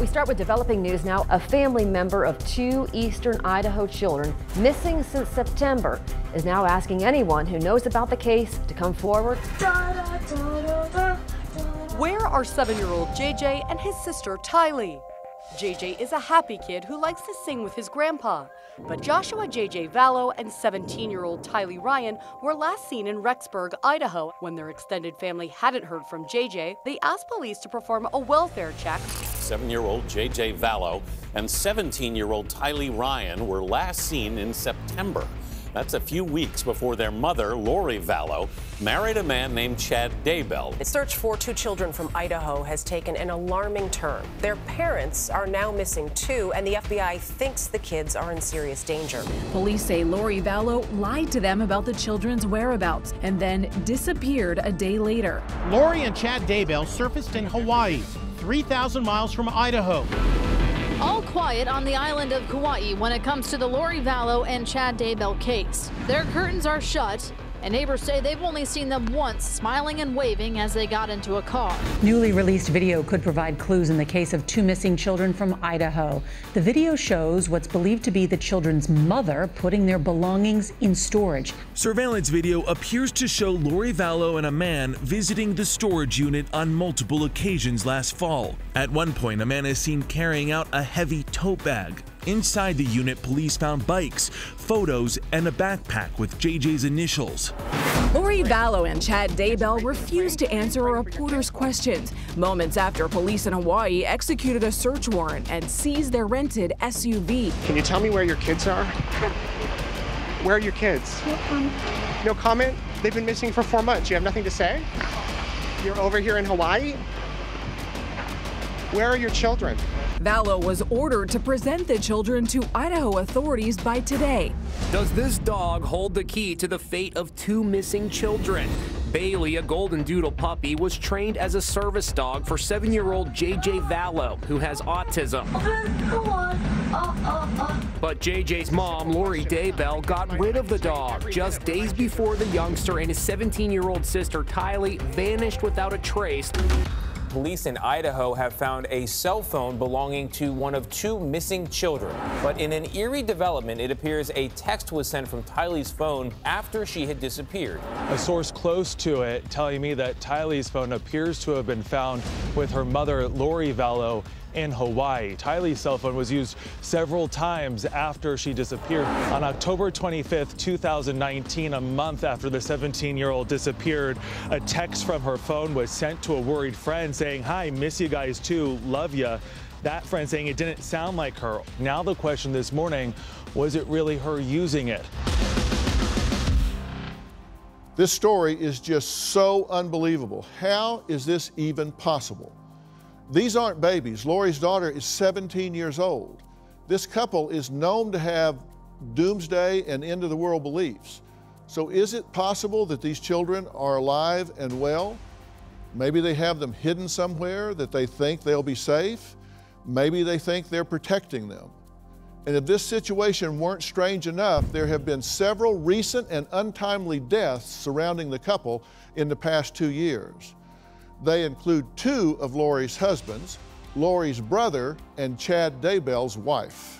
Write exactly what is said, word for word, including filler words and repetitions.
We start with developing news now. A family member of two eastern Idaho children missing since September is now asking anyone who knows about the case to come forward. Da, da, da, da, da, da. Where are seven-year-old J J and his sister Tylee? J J is a happy kid who likes to sing with his grandpa, but Joshua J J Vallow and seventeen-year-old Tylee Ryan were last seen in Rexburg, Idaho. When their extended family hadn't heard from J J, they asked police to perform a welfare check. Seven-year-old J J Vallow and seventeen-year-old Tylee Ryan were last seen in September. That's a few weeks before their mother, Lori Vallow, married a man named Chad Daybell. The search for two children from Idaho has taken an alarming turn. Their parents are now missing too, and the F B I thinks the kids are in serious danger. Police say Lori Vallow lied to them about the children's whereabouts and then disappeared a day later. Lori and Chad Daybell surfaced in Hawaii, three thousand miles from Idaho. All quiet on the island of Kauai when it comes to the Lori Vallow and Chad Daybell case. Their curtains are shut, and neighbors say they've only seen them once, smiling and waving as they got into a car. Newly released video could provide clues in the case of two missing children from Idaho. The video shows what's believed to be the children's mother putting their belongings in storage. Surveillance video appears to show Lori Vallow and a man visiting the storage unit on multiple occasions last fall. At one point, a man is seen carrying out a heavy tote bag. Inside the unit, police found bikes, photos, and a backpack with J J's initials. Lori Vallow and Chad Daybell refused to answer a reporter's questions moments after police in Hawaii executed a search warrant and seized their rented S U V. Can you tell me where your kids are? Where are your kids? No comment. No comment? They've been missing for four months. You have nothing to say? You're over here in Hawaii? Where are your children? Vallow was ordered to present the children to Idaho authorities by today. Does this dog hold the key to the fate of two missing children? Bailey, a golden doodle puppy, was trained as a service dog for seven-year-old J J Vallow, who has autism. But J J's mom, Lori Daybell, got rid of the dog just days before the youngster and his seventeen-year-old sister, Tylee, vanished without a trace. Police in Idaho have found a cell phone belonging to one of two missing children. But in an eerie development, it appears a text was sent from Tylee's phone after she had disappeared. A source close to it telling me that Tylee's phone appears to have been found with her mother, Lori Vallow, in Hawaii. Tylee's cell phone was used several times after she disappeared. On October twenty-fifth, two thousand nineteen, a month after the seventeen-year-old disappeared, a text from her phone was sent to a worried friend saying, "Hi, miss you guys too, love ya." That friend saying it didn't sound like her. Now the question this morning, was it really her using it? This story is just so unbelievable. How is this even possible? These aren't babies. Lori's daughter is seventeen years old. This couple is known to have doomsday and end of the world beliefs. So is it possible that these children are alive and well? Maybe they have them hidden somewhere that they think they'll be safe. Maybe they think they're protecting them. And if this situation weren't strange enough, there have been several recent and untimely deaths surrounding the couple in the past two years. They include two of Lori's husbands, Lori's brother, and Chad Daybell's wife.